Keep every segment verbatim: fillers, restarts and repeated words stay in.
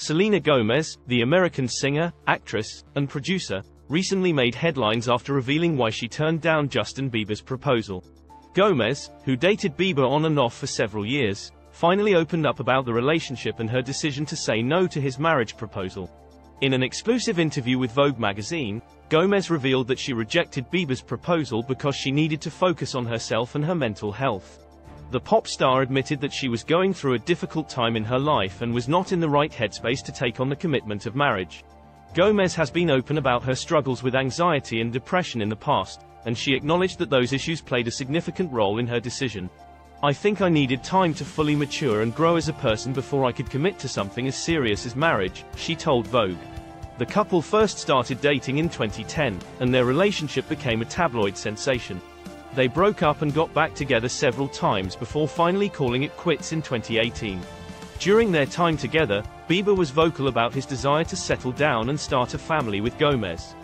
Selena Gomez, the American singer, actress, and producer, recently made headlines after revealing why she turned down Justin Bieber's proposal. Gomez, who dated Bieber on and off for several years, finally opened up about the relationship and her decision to say no to his marriage proposal. In an exclusive interview with Vogue magazine, Gomez revealed that she rejected Bieber's proposal because she needed to focus on herself and her mental health. The pop star admitted that she was going through a difficult time in her life and was not in the right headspace to take on the commitment of marriage. Gomez has been open about her struggles with anxiety and depression in the past, and she acknowledged that those issues played a significant role in her decision. "I think I needed time to fully mature and grow as a person before I could commit to something as serious as marriage," she told Vogue. The couple first started dating in twenty ten, and their relationship became a tabloid sensation. They broke up and got back together several times before finally calling it quits in twenty eighteen. During their time together, Bieber was vocal about his desire to settle down and start a family with Gomez.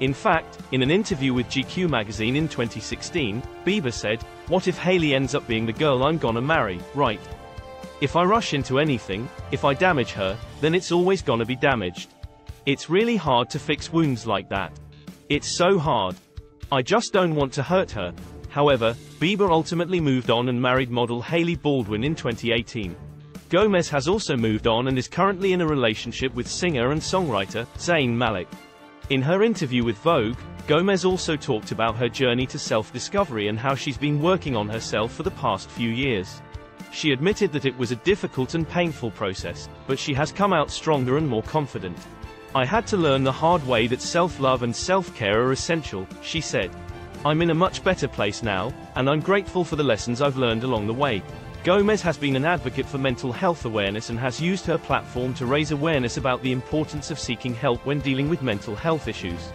In fact, in an interview with G Q magazine in twenty sixteen, Bieber said, "What if Hailey ends up being the girl I'm gonna marry, right? If I rush into anything, if I damage her, then it's always gonna be damaged. It's really hard to fix wounds like that. It's so hard. I just don't want to hurt her." However, Bieber ultimately moved on and married model Hailey Baldwin in twenty eighteen. Gomez has also moved on and is currently in a relationship with singer and songwriter Zayn Malik. In her interview with Vogue, Gomez also talked about her journey to self-discovery and how she's been working on herself for the past few years. She admitted that it was a difficult and painful process, but she has come out stronger and more confident. "I had to learn the hard way that self-love and self-care are essential," she said. "I'm in a much better place now, and I'm grateful for the lessons I've learned along the way." Gomez has been an advocate for mental health awareness and has used her platform to raise awareness about the importance of seeking help when dealing with mental health issues.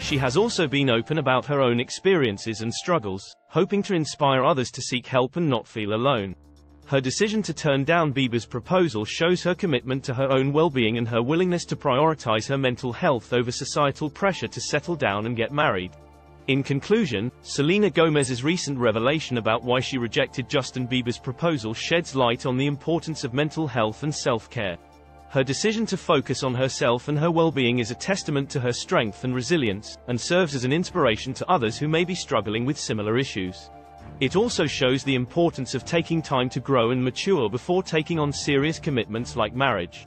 She has also been open about her own experiences and struggles, hoping to inspire others to seek help and not feel alone. Her decision to turn down Bieber's proposal shows her commitment to her own well-being and her willingness to prioritize her mental health over societal pressure to settle down and get married. In conclusion, Selena Gomez's recent revelation about why she rejected Justin Bieber's proposal sheds light on the importance of mental health and self-care. Her decision to focus on herself and her well-being is a testament to her strength and resilience, and serves as an inspiration to others who may be struggling with similar issues. It also shows the importance of taking time to grow and mature before taking on serious commitments like marriage.